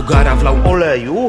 do gara wlał oleju.